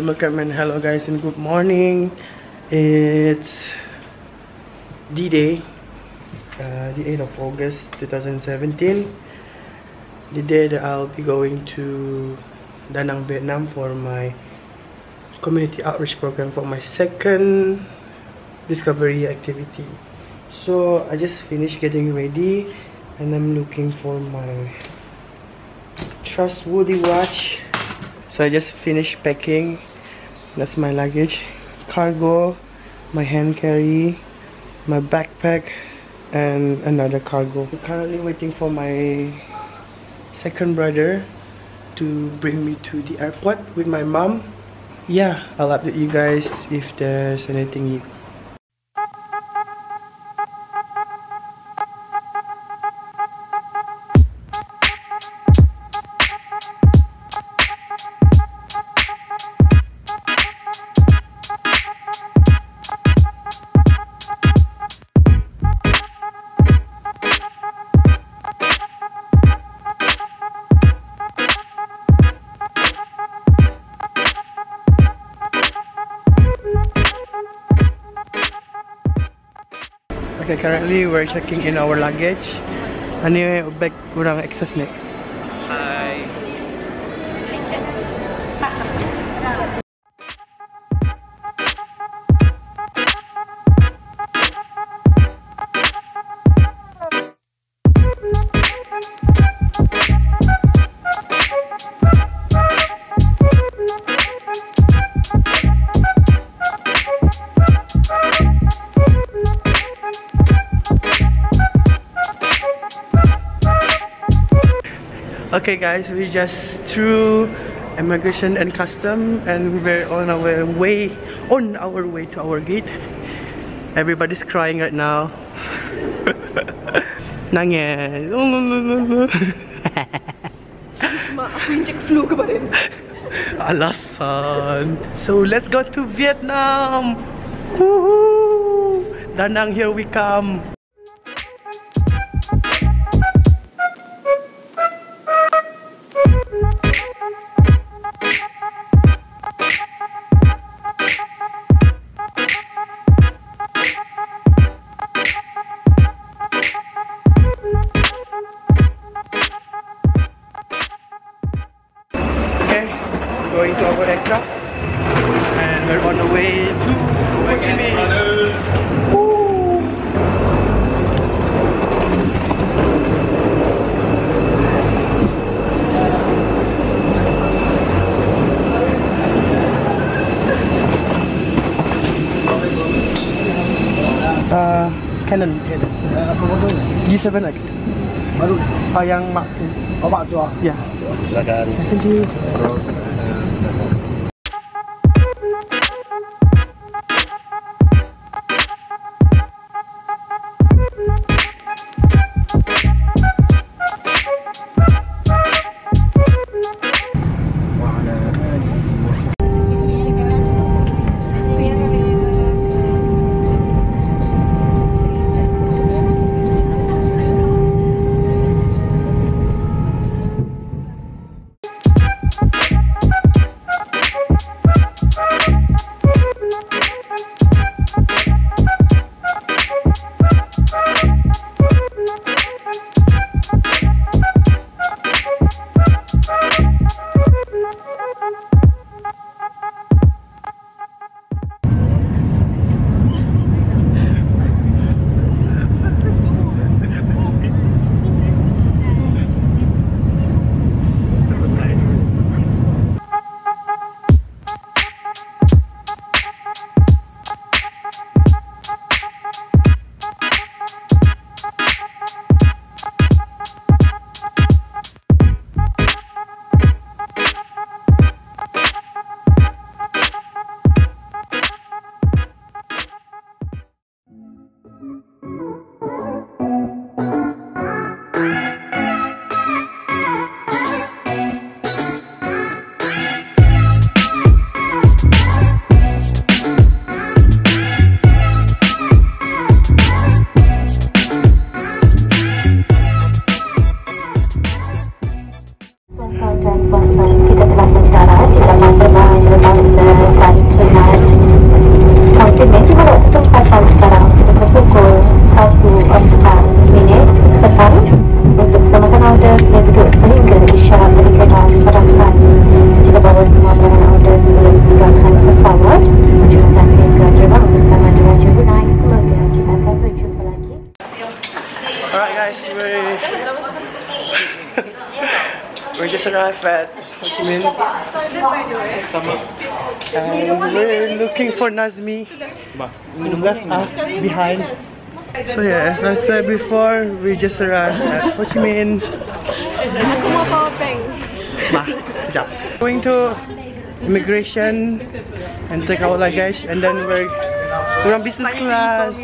another look at men. Hello guys and good morning. It's D-Day, the 8th of August 2017, the day that I'll be going to Da Nang, Vietnam for my community outreach program for my second discovery activity. So I just finished getting ready and I'm looking for my trustworthy watch. So I just finished packing. That's my luggage, cargo, my hand carry, my backpack, and another cargo. I'm currently waiting for my second brother to bring me to the airport with my mom. Yeah, I'll update you guys if there's anything new. Okay, currently we're checking in our luggage. Anyway, bag kurang excess ni. Hi. Okay guys, we just through immigration and custom and we're on our way to our gate. Everybody's crying right now. So let's go to Vietnam. Woohoo! Da Nang, here we come. Going to our aircraft and we're on the way to Ho Chi Minh. Canon. G7X. Yang mak tu. Oh, mak tu. Ya. Silakan. guys, we just arrived at Ho Chi Minh and we're looking for Nazmi, who left us behind. So yeah, as I said before, we just arrived at Ho Chi Minh. Going to immigration and take our luggage, and then we're on business class.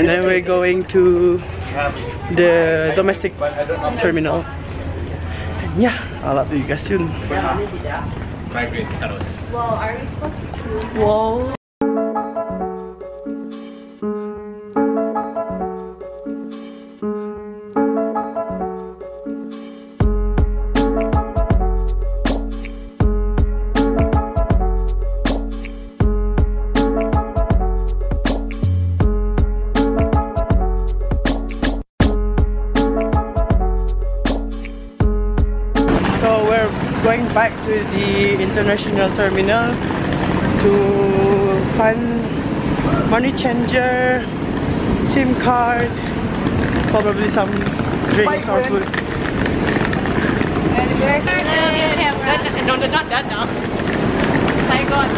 And then we're going to the domestic terminal. And yeah, I'll update you guys soon. Whoa. Going back to the international terminal to find money changer, SIM card, probably some drinks or food. No, not that now. My God.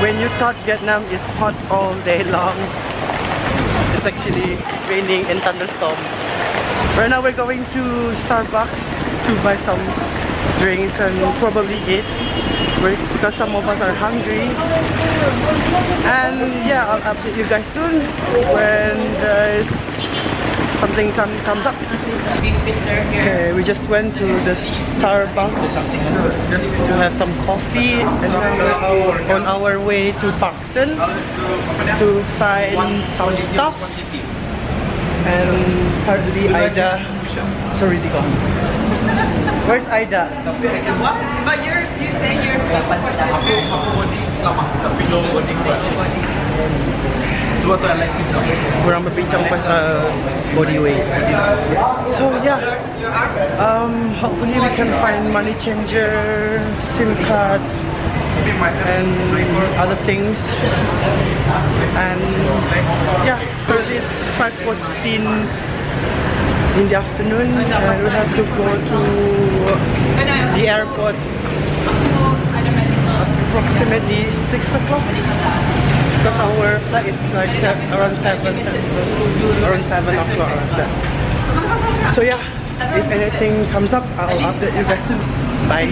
When you thought Vietnam is hot all day long, it's actually raining and thunderstorm. Right now we're going to Starbucks to buy some drinks and probably eat because some of us are hungry. And yeah, I'll update you guys soon when there's something comes up. Okay, we just went to the Starbucks just to have some coffee, and we're on our way to Parkson to find some stuff. And thirdly, Ida is already gone. Where's Ida? But you say you're body weight. So yeah, hopefully we can find money changer, SIM cards, and other things. And yeah, so it's 5:14 in the afternoon and we have to go to the airport approximately 6 o'clock because our flight is like around 7 o'clock. So yeah, if anything comes up, I'll update you guys soon. Bye!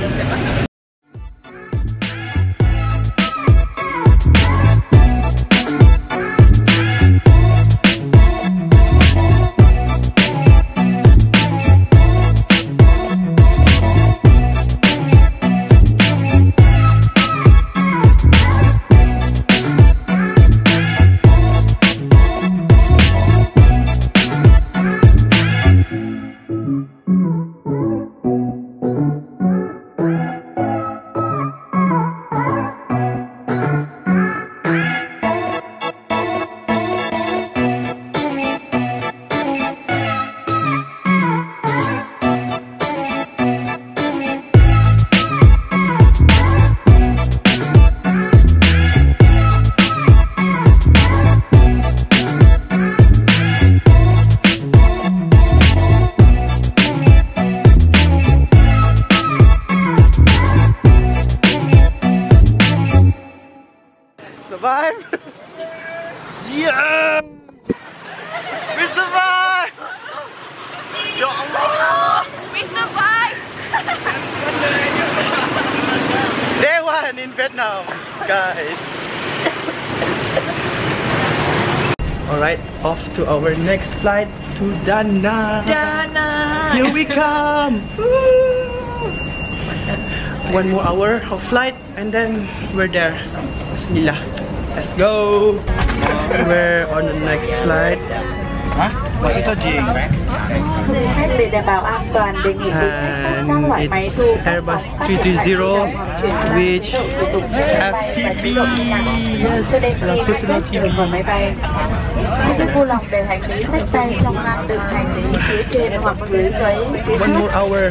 Yeah! We survived! Ya Allah! We survived! Day one in Vietnam, guys! Alright, off to our next flight to Da Nang! Da Nang! Here we come! One more hour of flight and then we're there. Bismillah! Let's go! We're on the next flight. And it's Airbus 320, which FPT, yes, personal TV. One more hour.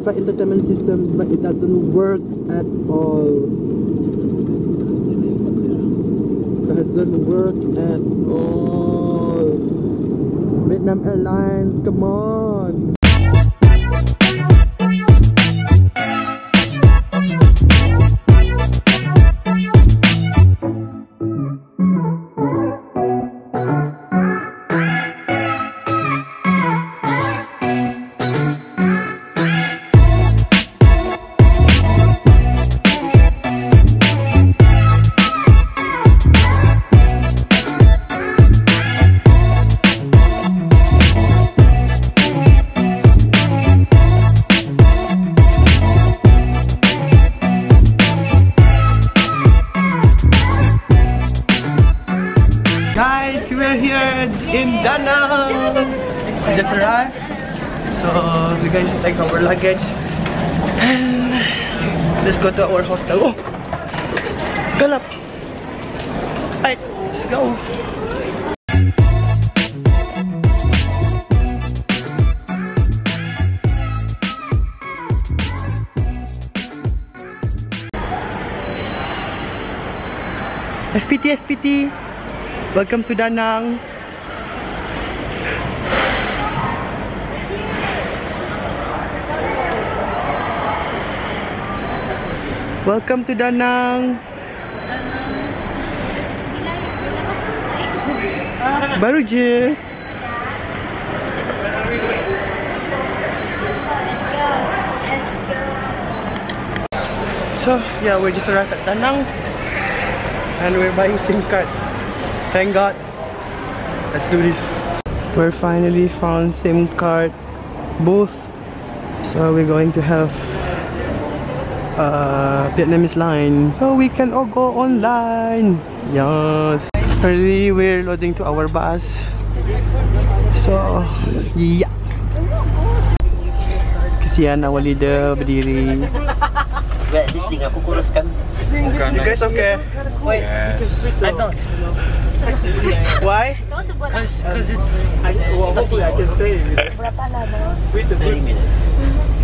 extra entertainment system, but it doesn't work at all. Doesn't work at all. Vietnam Airlines, come on. In Da Nang, we just arrived, so we're going to take our luggage and let's go to our hostel. Oh, go up. Alright, let's go. FPT, welcome to Da Nang. Welcome to Da Nang. Baru je. So yeah, we just arrived at Da Nang and we're buying SIM card. Thank God. Let's do this. We're finally found SIM card booth. So we're going to have Vietnamese line, so we can all go online. Yes. Currently we're loading to our bus. So yeah. Kasihan our leader berdiri. Wait, this thing aku kuruskan. You guys okay? Wait, I thought. Why? Because it's hopefully I can stay. Berapa lama? 30 minutes.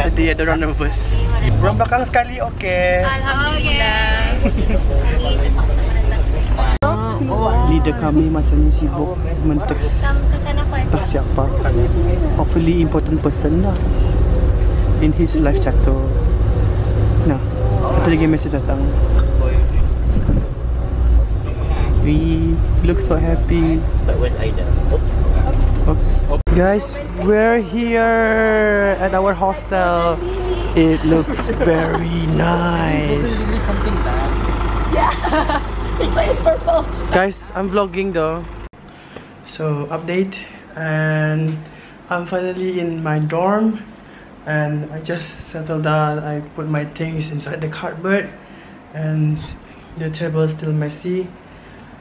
Tadi ada orang nervous. Orang belakang sekali, okay. Alhamdulillah. Leader kami masanya sibuk mentah siapa. Hopefully important person lah in his life chapter. Nah, ada lagi message datang. We look so happy. That was Aida. Oops. Guys, we're here at our hostel. It looks very nice. Yeah, it's like purple. Guys, I'm vlogging though. So update, and I'm finally in my dorm, and I just settled down. I put my things inside the cardboard, and the table is still messy.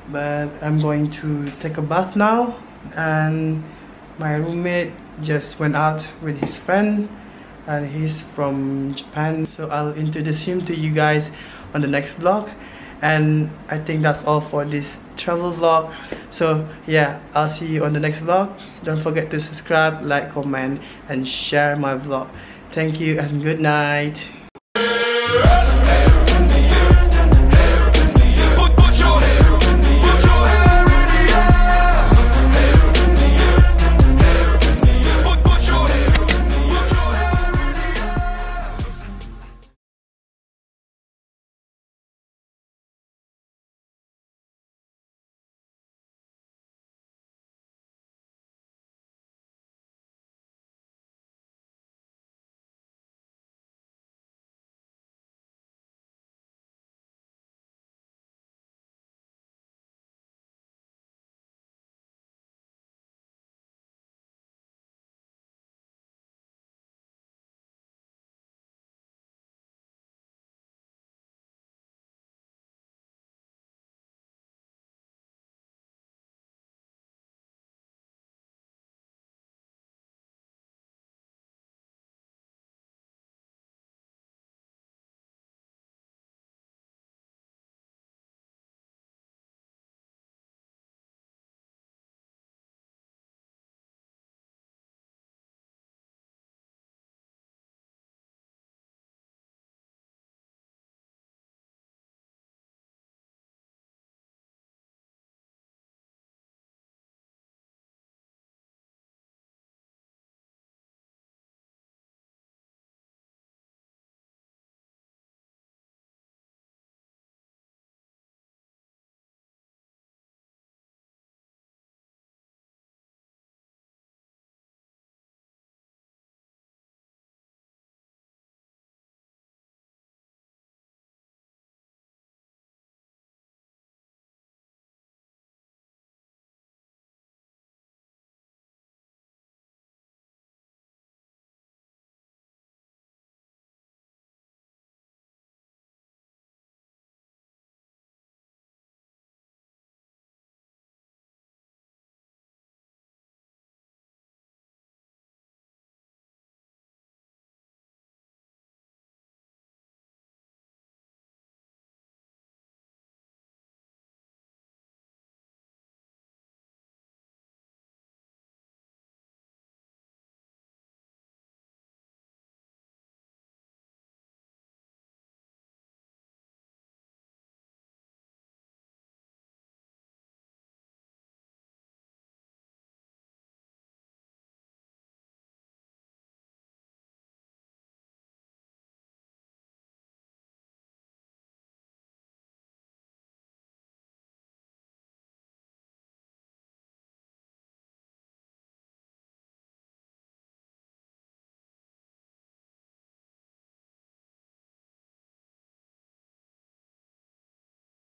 But I'm going to take a bath now, and my roommate just went out with his friend, and he's from Japan, so I'll introduce him to you guys on the next vlog. And I think that's all for this travel vlog. So yeah, I'll see you on the next vlog. Don't forget to subscribe, like, comment and share my vlog. Thank you and good night.